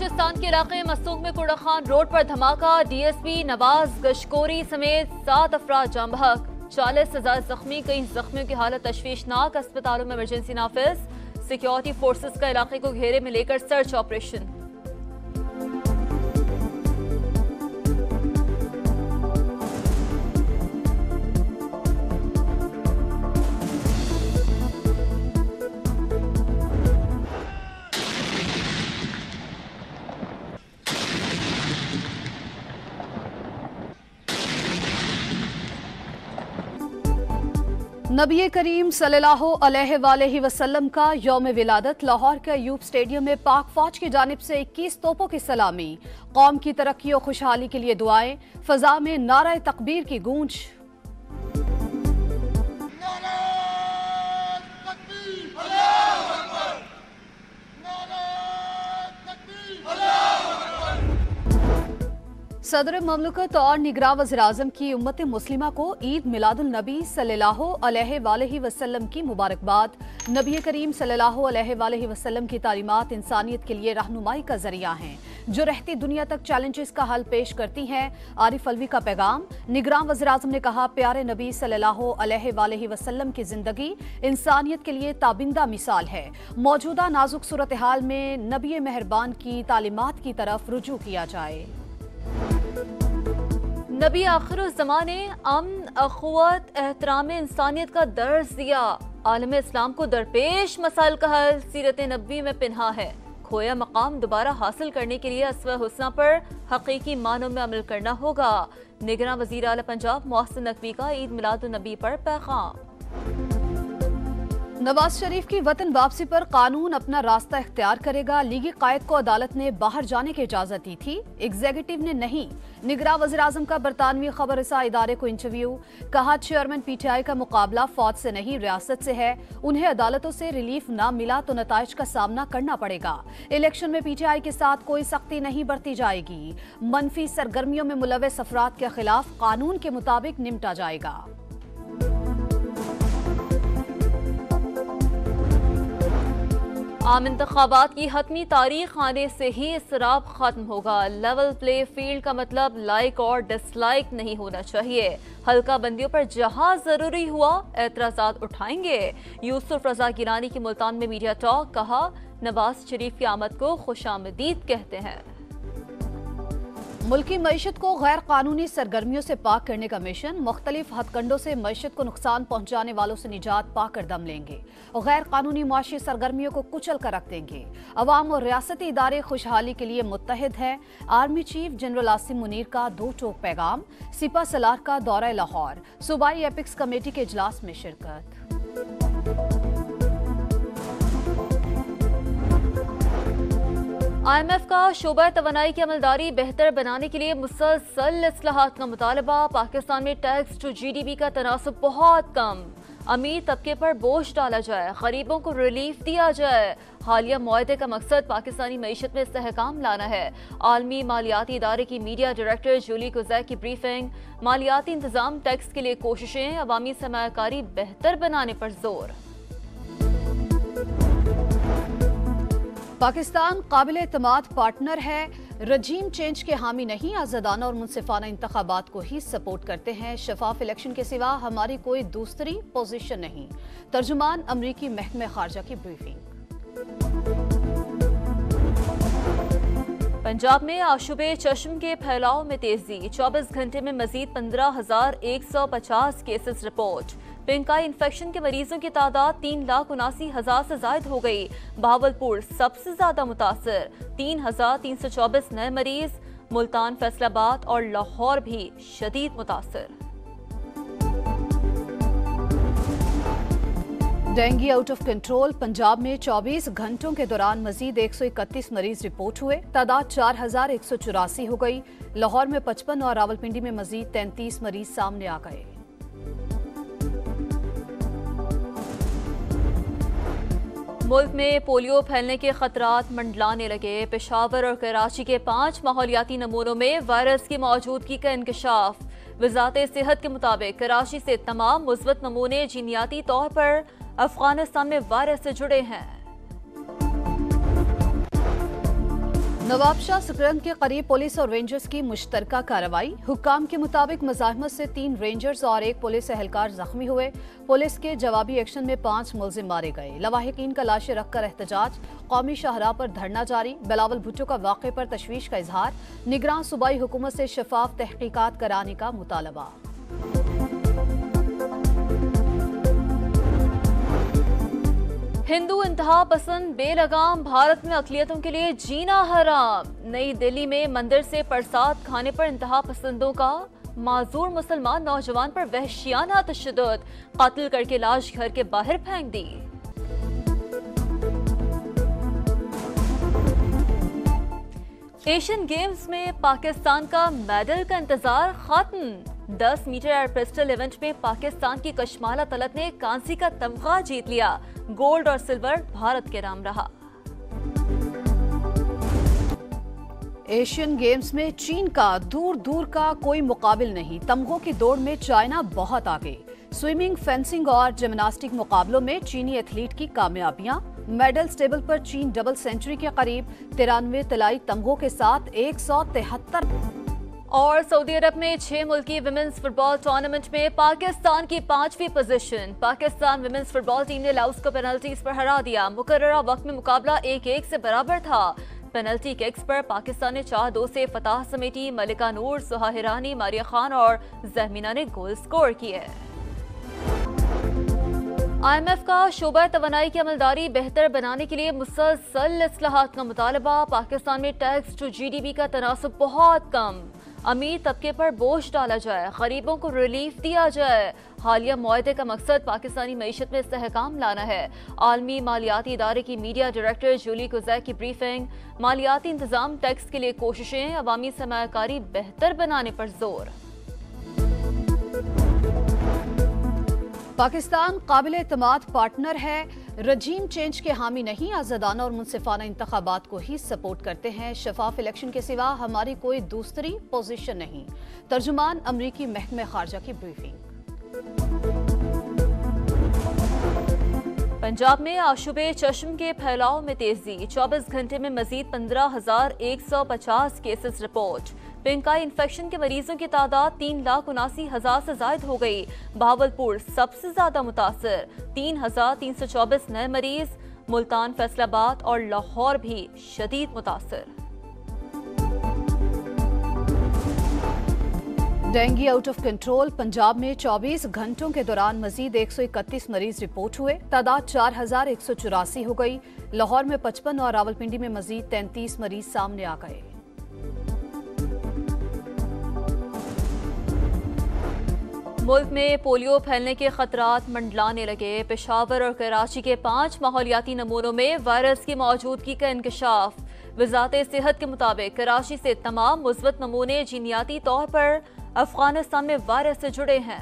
बलोचिस्तान के इलाके मसूक में कोड़ा खान रोड पर धमाका, डीएसपी नवाज गशकोरी समेत 7 अफराद जाम बहक, 40,000 जख्मी, कई जख्मियों की हालत तशवीशनाक, अस्पतालों में इमरजेंसी नाफिज। सिक्योरिटी फोर्सेस का इलाके को घेरे में लेकर सर्च ऑपरेशन। नबी करीम सल्लल्लाहु अलैहि वसल्लम का यौम विलादत, लाहौर के अयूब स्टेडियम में पाक फौज की जानिब से 21 तोपों की सलामी, कौम की तरक्की और खुशहाली के लिए दुआएं, फजा में नारा तकबीर की गूंज। सदर ममलकत और निगरान वज़ीर-ए-आज़म की उम्मत मुस्लिमा को ईद मिलादुल नबी सल्लल्लाहु अलैहि वसल्लम की मुबारकबाद। नबी करीम सल्लल्लाहु अलैहि वसल्लम की तालीमात इंसानियत के लिए रहनुमाई का जरिया हैं, जो रहती दुनिया तक चैलेंजेस का हल पेश करती हैं। आरिफ अलवी का पैगाम, निगरान वज़ीर-ए-आज़म ने कहा, प्यारे नबी सल्लल्लाहु अलैहि वसल्लम की जिंदगी इंसानियत के लिए ताबिंदा मिसाल है। मौजूदा नाजुक सूरत हाल में नबी मेहरबान की तालीमात की तरफ रुजू किया जाए। नबी आखिर ज़माने, अमन, अखुवत, एहतराम इंसानियत का दर्ज दिया। आलम इस्लाम को दरपेश मसाइल का हल सीरत नबी में पिन्हा है। खोया मकाम दोबारा हासिल करने के लिए अस्वा हुस्ना पर हकीकी मानों में अमल करना होगा। निगरान वजीर आला पंजाब मोहसिन नकवी का ईद मिलादुन्नबी पर पैगाम। नवाज शरीफ की वतन वापसी पर कानून अपना रास्ता इख्तियार करेगा, लीगी कायद को अदालत ने बाहर जाने की इजाजत दी थी, एग्जीक्यूटिव ने नहीं। निगरान वज़ीर-ए-आज़म का बरतानवी खबर रसा इदारे को इंटरव्यू, कहा चेयरमैन पीटीआई का मुकाबला फौज से नहीं रियासत से है, उन्हें अदालतों से रिलीफ ना मिला तो नताइज का सामना करना पड़ेगा। इलेक्शन में पीटीआई के साथ कोई सख्ती नहीं बरती जाएगी, मनफी सरगर्मियों में मुलव्वस अफराद के खिलाफ कानून के मुताबिक निपटा जाएगा। आम इंतखाबात की हतमी तारीख आने से ही इसराब खत्म होगा। लेवल प्ले फील्ड का मतलब लाइक और डिसलाइक नहीं होना चाहिए। हल्का बंदियों पर जहां जरूरी हुआ एतराजात उठाएंगे। यूसुफ रजा गिलानी की मुल्तान में मीडिया टॉक, कहा नवाज शरीफ की आमद को खुशामदीद कहते हैं। मुल्की मईशत को गैर कानूनी सरगर्मियों से पाक करने का मिशन, मुख्तलिफ हथकंडों से मईशत को नुकसान पहुंचाने वालों से निजात पाकर दम लेंगे और गैर कानूनी मुआशी सरगर्मियों को कुचल कर रख देंगे। अवाम और रियासती इदारे खुशहाली के लिए मुत्तहद हैं। Army chief general Asim Munir का दो टोक पैगाम, सिपा सलार का दौरा लाहौर, सूबाई एपिक्स कमेटी के इजलास में शिरकत। IMF का शोबा तवनाई की अमलदारी बेहतर बनाने के लिए मुसलसल इस्लाहात का मुतालबा। पाकिस्तान में टैक्स टू GDP का तनासब बहुत कम, अमीर तबके पर बोझ डाला जाए, गरीबों को रिलीफ दिया जाए। हालिया मुआहदे का मकसद पाकिस्तानी मईशत में इस्तेहकाम लाना है। आलमी मालियाती इदारे की मीडिया डायरेक्टर जूली कोजैक की ब्रीफिंग, मालियाती इंतजाम, टैक्स के लिए कोशिशें, अवामी सरमायाकारी बेहतर बनाने पर जोर। पाकिस्तान काबिल एतमाद पार्टनर है, रजीम चेंज के हामी नहीं, आज़ादाना और मुनसिफाना इंतखाबात को ही सपोर्ट करते हैं। शफाफ इलेक्शन के सिवा हमारी कोई दूसरी पोजीशन नहीं, तर्जुमान अमरीकी महकमे खारजा की ब्रीफिंग। पंजाब में आशुबे चश्म के फैलाव में तेजी, 24 घंटे में मजीद 15,150 cases report. Pink eye infection के मरीजों की तादाद 3,79,000 से जायद हो गई। बहावलपुर सबसे ज्यादा मुतासर, 3,324 नए मरीज। मुल्तान, फैसलाबाद और लाहौर भी शदीद मुतासर। Dengue out of control, Punjab में 24 घंटों के दौरान मजीद 131 मरीज रिपोर्ट हुए, तादाद 4,184 हो गई। लाहौर में 55 और रावलपिंडी में मजीद 33 मरीज सामने आ गए। मुल्क में पोलियो फैलने के खतरात मंडलाने लगे। पेशावर और कराची के 5 माहौलियाती नमूनों में वायरस की मौजूदगी का इंकशाफ। वजारत सेहत के मुताबिक कराची से तमाम मुस्बत नमूने जीनियाती तौर पर अफगानिस्तान में वायरस से जुड़े हैं। नवाबशाह सकरंद के करीब पुलिस और रेंजर्स की मुश्तरका कार्रवाई। हुक्काम के मुताबिक मुजाहमत से 3 रेंजर्स और 1 पुलिस एहलकार जख्मी हुए। पुलिस के जवाबी एक्शन में 5 मुलजिम मारे गए। लवाहिकीन का लाशें रखकर एहतजाज। कौमी शाहराह पर धरना जारी। बिलावल भुट्टो का वाक़े पर तशवीश का इजहार। निगरान सूबाई हुकूमत से शफाफ तहकीकात कराने का मुतालबा। हिंदू इंतहा पसंद बेलगाम, भारत में अक़लियतों के लिए जीना हराम। नई दिल्ली में मंदिर से प्रसाद खाने पर इंतहा पसंदों का माजूर मुसलमान नौजवान पर वहशियाना तशद्दुद, कातिल करके लाश घर के बाहर फेंक दी। एशियन गेम्स में पाकिस्तान का मेडल का इंतजार खत्म। 10 मीटर एयर पिस्टल इवेंट में पाकिस्तान की कश्माला तलत ने कांसी का तमगा जीत लिया। गोल्ड और सिल्वर भारत के नाम रहा। एशियन गेम्स में चीन का दूर दूर का कोई मुकाबिल नहीं। तमगों की दौड़ में चाइना बहुत आगे। स्विमिंग, फेंसिंग और जिम्नास्टिक मुकाबलों में चीनी एथलीट की कामयाबियां। मेडल टेबल पर चीन डबल सेंचुरी के करीब, 93 तिलाई तमगों के साथ 173। और सऊदी अरब में 6 मुल्की विमेंस फुटबॉल टूर्नामेंट में पाकिस्तान की 5वीं position. Pakistan women's football team ने लाउस को पेनल्टीज पर हरा दिया। मुकर्ररा वक्त में मुकाबला 1-1 से बराबर था। पेनल्टी किक्स पर पाकिस्तान ने 4-2 से फतह समेटी। मलिका नूर, सुहाहिरानी, मारिया खान और जहमीना ने गोल स्कोर किए। IMF का शोबा तवनाई की अमलदारी बेहतर बनाने के लिए मुसलसल इस्लाहात का मुतालबा। पाकिस्तान में टैक्स टू GDP का तनासब बहुत कम। अमीर तबके पर बोझ डाला जाए, गरीबों को रिलीफ दिया जाए। हालिया मुआहदे का मकसद पाकिस्तानी मईशत में इस्तेहकाम लाना है। आलमी मालियाती इदारे की मीडिया डायरेक्टर जूली कोजैक की ब्रीफिंग। मालियाती इंतजाम, टैक्स के लिए कोशिशें, अवामी सरमायाकारी बेहतर बनाने पर जोर। पाकिस्तान काबिल एतमाद पार्टनर है, रजीम चेंज के हामी नहीं, आज़ादाना और मुनसिफाना इंतखाबात को ही सपोर्ट करते हैं। शफाफ इलेक्शन के सिवा हमारी कोई दूसरी पोजीशन नहीं। तर्जुमान अमरीकी महकमे खारजा की ब्रीफिंग। पंजाब में आशुबे चश्म के फैलाव में तेजी। 24 घंटे में मजीद 15,150 cases report. Pink eye infection के मरीजों की तादाद 3,79,000 से जायद हो गई। बहावलपुर सबसे ज्यादा मुतासर, 3,324 नए मरीज। मुल्तान, फैसलाबाद और लाहौर भी शदीद मुतासर। Dengue out of control. Punjab में 24 घंटों के दौरान मजीद 131 मरीज रिपोर्ट हुए। तादाद 4,184 हो गई। लाहौर में 55 और रावलपिंडी में मजीद 33 मरीज सामने आ गए। मुल्क में पोलियो फैलने के खतरात मंडलाने लगे। पेशावर और कराची के 5 माहौलियाती नमूनों में वायरस की मौजूदगी का इंकशाफ। वजारत सेहत के मुताबिक कराची से तमाम मुस्बत नमूने जीनियाती तौर पर अफगानिस्तान में वायरस से जुड़े हैं।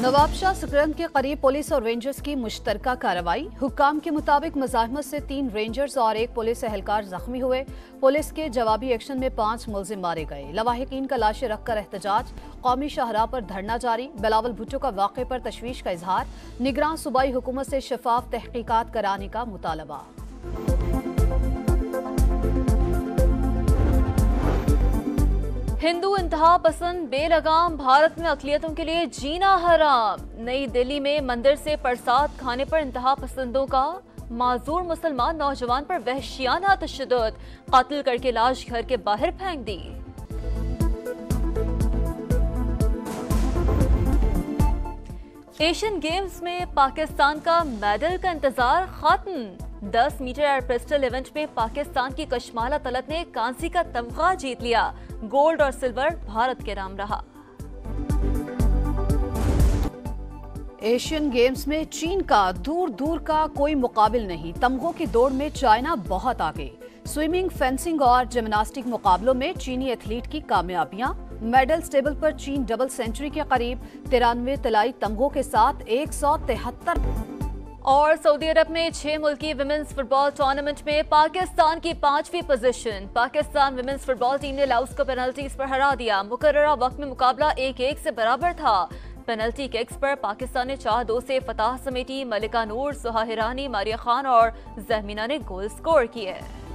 नवाबशाह सकरंद के करीब पुलिस और रेंजर्स की मुश्तरका कार्रवाई। हुक्काम के मुताबिक मुजाहमत से 3 रेंजर्स और 1 पुलिस एहलकार जख्मी हुए। पुलिस के जवाबी एक्शन में 5 मुलजिम मारे गए। लवाहिकीन का लाशें रखकर एहतजाज। कौमी शाहराह पर धरना जारी। बिलावल भुट्टो का वाक़े पर तशवीश का इजहार। निगरान सूबाई हुकूमत से शफाफ तहकीकात कराने का मुतालबा। हिंदू इंतहा पसंद बेलगाम, भारत में अक़लियतों के लिए जीना हराम। नई दिल्ली में मंदिर से प्रसाद खाने पर इंतहा पसंदों का माजूर मुसलमान नौजवान पर वहशियाना तशद्दुद, कातिल करके लाश घर के बाहर फेंक दी। एशियन गेम्स में पाकिस्तान का मेडल का इंतजार खत्म। 10 मीटर एयर पिस्टल इवेंट में पाकिस्तान की कश्माला तलत ने कांसी का तमगा जीत लिया। गोल्ड और सिल्वर भारत के नाम रहा। एशियन गेम्स में चीन का दूर दूर का कोई मुकाबिल नहीं। तमगों की दौड़ में चाइना बहुत आगे। स्विमिंग, फेंसिंग और जिम्नास्टिक मुकाबलों में चीनी एथलीट की कामयाबियां। मेडल्स टेबल पर चीन डबल सेंचुरी के करीब, 93 तिलाई तमगों के साथ 173। और सऊदी अरब में 6 मुल्की विमेंस फुटबॉल टूर्नामेंट में पाकिस्तान की 5वीं position. Pakistan women's football team ने लाउस को पेनल्टीज पर हरा दिया। मुकर्ररा वक्त में मुकाबला 1-1 से बराबर था। पेनल्टी किक्स पर पाकिस्तान ने 4-2 से फतह समेटी। मलिका नूर, सुहाहिरानी, मारिया खान और जहमीना ने गोल स्कोर किए।